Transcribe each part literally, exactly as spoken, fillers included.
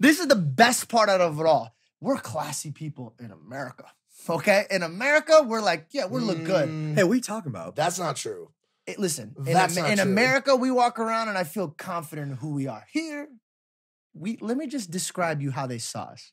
This is the best part out of it all. We're classy people in America. Okay? In America, we're like, yeah, we look mm. good. Hey, what are you talking about? That's not true. It, listen, That's in, not in true. America, we walk around and I feel confident in who we are. Here, we let me just describe you how they saw us.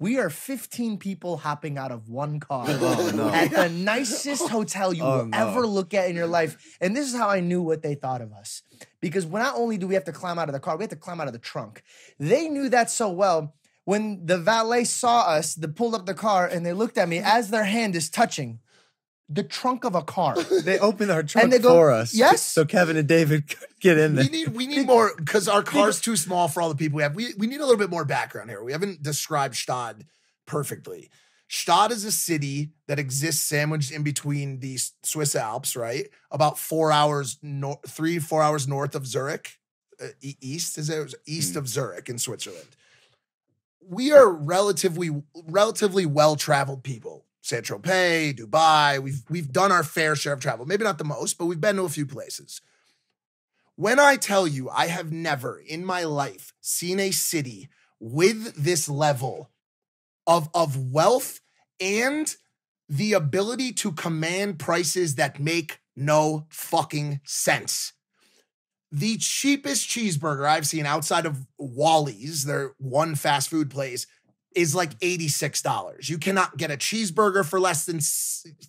We are fifteen people hopping out of one car oh, no. at the nicest hotel you oh, will no. ever look at in your life. And this is how I knew what they thought of us. Because not only do we have to climb out of the car, we have to climb out of the trunk. They knew that so well. When the valet saw us, they pulled up the car and they looked at me as their hand is touching the trunk of a car. They opened our trunk and they go, for us. Yes. So Kevin and David could get in there. We need, we need more because our car's too small for all the people we have. We, we need a little bit more background here. We haven't described Gstaad perfectly. Gstaad is a city that exists sandwiched in between the Swiss Alps, right? About four hours, no, three, four hours north of Zurich. Uh, east, is it? East of Zurich in Switzerland. We are relatively, relatively well-traveled people. San Tropez, Dubai, we've, we've done our fair share of travel. Maybe not the most, but we've been to a few places. When I tell you I have never in my life seen a city with this level of, of wealth and the ability to command prices that make no fucking sense. The cheapest cheeseburger I've seen outside of Wally's, their one fast food place, is like eighty-six dollars. You cannot get a cheeseburger for less than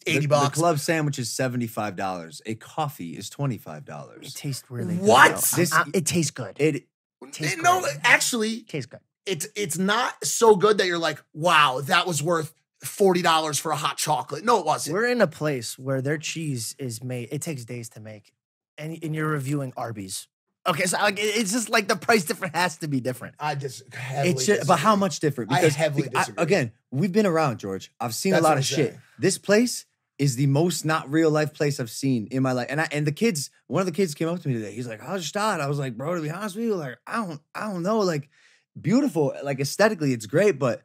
eighty bucks. The, the club sandwich is seventy-five dollars. A coffee is twenty-five dollars. It tastes really good. What? This, uh, it tastes good. It, it tastes it, no, good. Actually, it tastes good. It's it's not so good that you're like, wow, that was worth forty dollars for a hot chocolate. No, it wasn't. We're in a place where their cheese is made. It takes days to make. And, and you're reviewing Arby's. Okay, so like it's just like the price difference has to be different. I just heavily it's just, but how much different? Because I heavily disagree. I, again, we've been around, George. I've seen That's a lot of shit. Saying. This place is the most not real life place I've seen in my life. And I and the kids, one of the kids came up to me today. He's like, "How's Gstaad?" I was like, "Bro, to be honest with you, like I don't, I don't know. Like beautiful, like aesthetically, it's great, but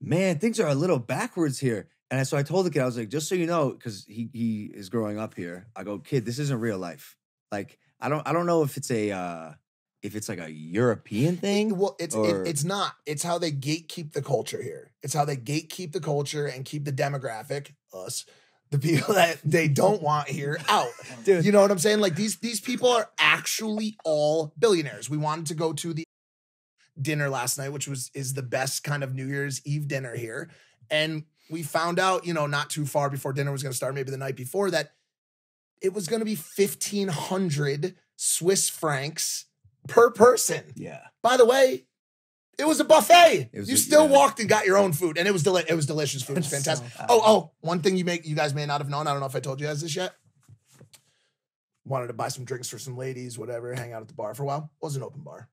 man, things are a little backwards here." And so I told the kid, I was like, "Just so you know, because he he is growing up here." I go, "Kid, this isn't real life, like." I don't. I don't know if it's a, uh, if it's like a European thing. It, well, it's or... it, it's not. It's how they gatekeep the culture here. It's how they gatekeep the culture and keep the demographic us, the people that they don't want here out. Dude. You know what I'm saying? Like these these people are actually all billionaires. We wanted to go to the dinner last night, which was is the best kind of New Year's Eve dinner here, and we found out, you know, not too far before dinner was going to start, maybe the night before that. It was going to be fifteen hundred Swiss francs per person. Yeah. By the way, it was a buffet. Was you a, still yeah. walked and got your own food, and it was deli it was delicious food. It was fantastic. So oh, oh, one thing you make you guys may not have known. I don't know if I told you guys this yet. Wanted to buy some drinks for some ladies, whatever. Hang out at the bar for a while. It was an open bar.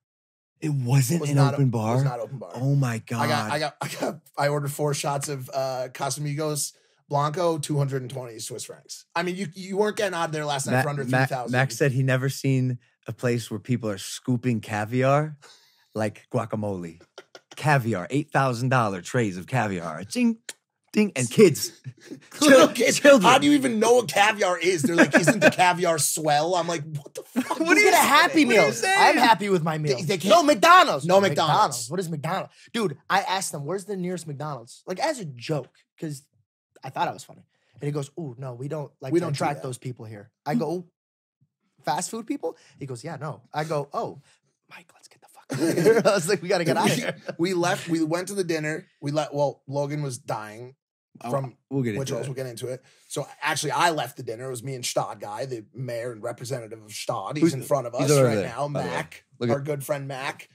It wasn't it was an open a, bar. It was not open bar. Oh my god! I got, I got, I got. I ordered four shots of uh, Casamigos. Blanco, two hundred twenty Swiss francs. I mean, you you weren't getting out of there last night Ma for under three thousand. Ma Max said he never seen a place where people are scooping caviar like guacamole. Caviar, eight thousand dollar trays of caviar. Ding, ding, and kids. Little kids. Children. How do you even know what caviar is? They're like, isn't the caviar swell? I'm like, what the fuck? What is a happy meal? I'm happy with my meal. They, they no McDonald's. No McDonald's. McDonald's. What is McDonald's? Dude, I asked them, where's the nearest McDonald's? Like, as a joke, because... I thought I was funny. And he goes, oh, no, we don't like we don't attract do those people here. I go, fast food people? He goes, yeah, no. I go, oh, Mike, let's get the fuck out of here. I was like, we got to get out of here. We left. We went to the dinner. We let, well, Logan was dying from, oh, we'll get which else we'll get into it. So actually, I left the dinner. It was me and Gstaad guy, the mayor and representative of Gstaad. He's Who's in front of us right there, now. Mac, our good friend Mac.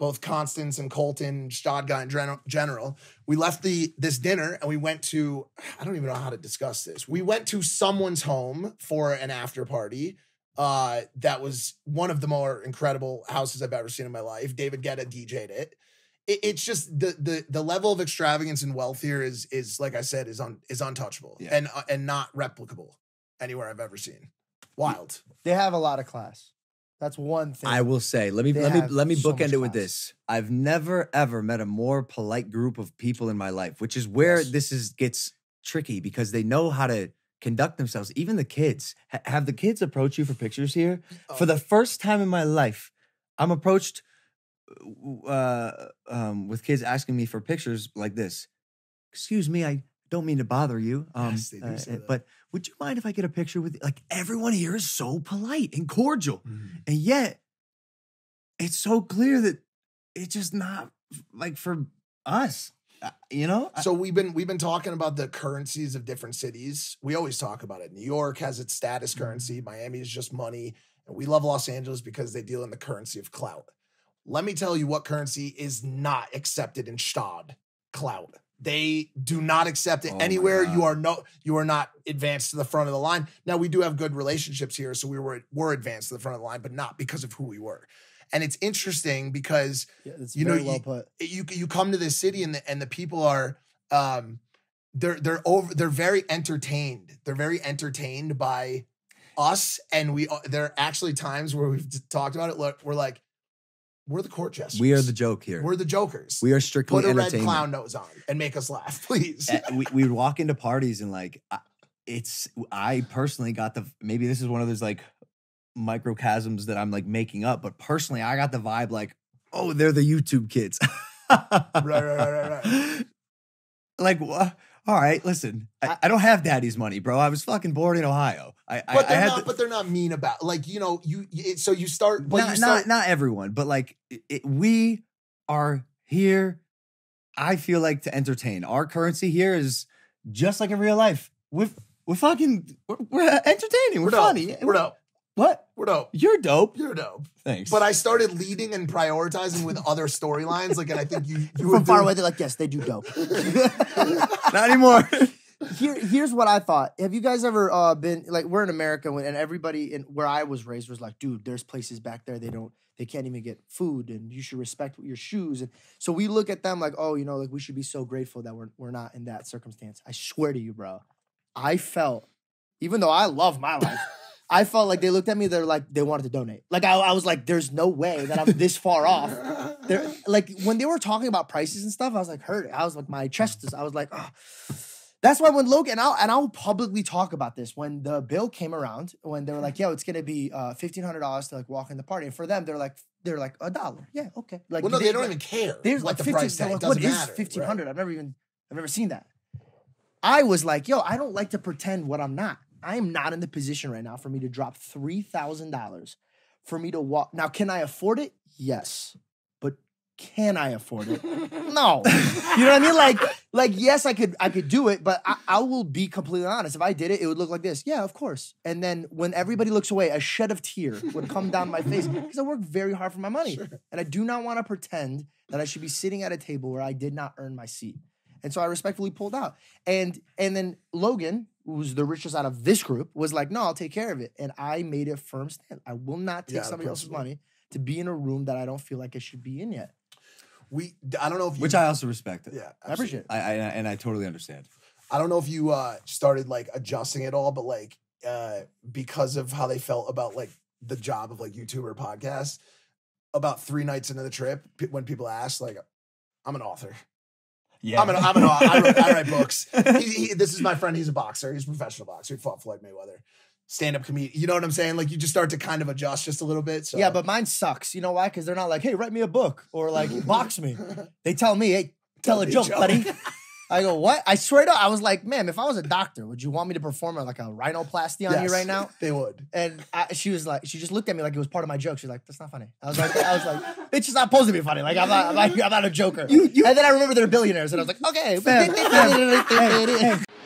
Both Constance and Colton, Gstaad guy in gen general. We left the this dinner and we went to, I don't even know how to discuss this. We went to someone's home for an after party. Uh, that was one of the more incredible houses I've ever seen in my life. David Guetta D J'd it. it it's just the the the level of extravagance and wealth here is is like I said is un, is untouchable yeah. and uh, and not replicable anywhere I've ever seen. Wild. They have a lot of class. That's one thing. I will say, let me let me let me bookend it with this. I've never ever met a more polite group of people in my life, which is where this is gets tricky because they know how to conduct themselves. Even the kids. H- have the kids approach you for pictures here? Oh. For the first time in my life, I'm approached uh, um, with kids asking me for pictures like this. Excuse me, I don't mean to bother you, um, yes, they do say uh, that. But would you mind if I get a picture with you? Like, everyone here is so polite and cordial. Mm-hmm. And yet it's so clear that it's just not like for us, you know? So we've been, we've been talking about the currencies of different cities. We always talk about it. New York has its status currency. Miami is just money. And we love Los Angeles because they deal in the currency of clout. Let me tell you what currency is not accepted in Gstaad: clout. They do not accept it oh anywhere. You are no, you are not advanced to the front of the line. Now, we do have good relationships here, so we were were advanced to the front of the line, but not because of who we were. And it's interesting because yeah, it's you know well you, put. you you come to this city and the and the people are um they're they're over they're very entertained. They're very entertained by us, and we there are actually times where we've talked about it. Look, we're like. We're the court jesters. We are the joke here. We're the jokers. We are strictly entertainment. Put a red clown nose on and make us laugh, please. we we walk into parties and like, it's, I personally got the, maybe this is one of those like microchasms that I'm like making up, but personally I got the vibe like, oh, they're the YouTube kids. right, right, right, right. Like, what? All right, listen, I, I don't have daddy's money, bro. I was fucking born in Ohio. I, but, they're I not, to, but they're not mean about, like, you know, you. It, so you start, but not, you start. Not, not everyone, but like, it, we are here, I feel like, to entertain. Our currency here is just like in real life. We're, we're fucking, we're, we're entertaining. We're, we're funny. Dope. We're dope. What? We're dope. You're dope. You're dope. Thanks. But I started leading and prioritizing with other storylines. Like, and I think you, you from far away, they're like, yes, they do dope. Not anymore. Here, here's what I thought. Have you guys ever uh, been like, we're in America, and everybody in where I was raised was like, dude, there's places back there they don't, they can't even get food, and you should respect your shoes. And so we look at them like, oh, you know, like we should be so grateful that we're we're not in that circumstance. I swear to you, bro, I felt, even though I love my life. I felt like they looked at me, they're like, they wanted to donate. Like, I, I was like, there's no way that I'm this far off. They're, like, when they were talking about prices and stuff, I was like, hurt. I was like, my chest is, I was like, oh. That's why when Logan, and I'll, and I'll publicly talk about this, when the bill came around, when they were like, yo, it's going to be uh, fifteen hundred dollars to, like, walk in the party. And for them, they're like, they're like, a dollar. Yeah, okay. Like, well, no, they, they don't like, even care. There's like, like the price tag. Like, what is fifteen hundred dollars? Right? I've never even, I've never seen that. I was like, yo, I don't like to pretend what I'm not. I am not in the position right now for me to drop three thousand dollars for me to walk. Now, can I afford it? Yes. But can I afford it? No. You know what I mean? Like, like yes, I could I could do it, but I, I will be completely honest. If I did it, it would look like this. Yeah, of course. And then when everybody looks away, a shed of tear would come down my face because I work very hard for my money. Sure. And I do not want to pretend that I should be sitting at a table where I did not earn my seat. And so I respectfully pulled out. And, and then Logan, who's the richest out of this group, was like, no, I'll take care of it. And I made a firm stand. I will not take yeah, somebody else's money to be in a room that I don't feel like I should be in yet. We, I don't know if you- Which I also respect it. Yeah, I appreciate it. I, I, and I totally understand. I don't know if you uh, started like adjusting at all, but like uh, because of how they felt about like the job of like YouTuber podcasts, about three nights into the trip, when people asked like, I'm an author. Yeah, I'm an, I'm an, I, write, I write books. He, he, this is my friend. He's a boxer. He's a professional boxer. He fought Floyd Mayweather. Stand-up comedian. You know what I'm saying? Like, you just start to kind of adjust just a little bit. So. Yeah, but mine sucks. You know why? Because they're not like, hey, write me a book or like box me. They tell me, hey, tell, tell a joke, joke, buddy. I go, what? I swear to, I was like, ma'am, if I was a doctor, would you want me to perform like a rhinoplasty on yes, you right now? They would. And I, she was like, she just looked at me like it was part of my joke. She's like, that's not funny. I was like, I was like, it's just not supposed to be funny. Like, I'm not, I'm not, I'm not a joker. You, you, and then I remember they're billionaires, and I was like, okay. Hey, hey.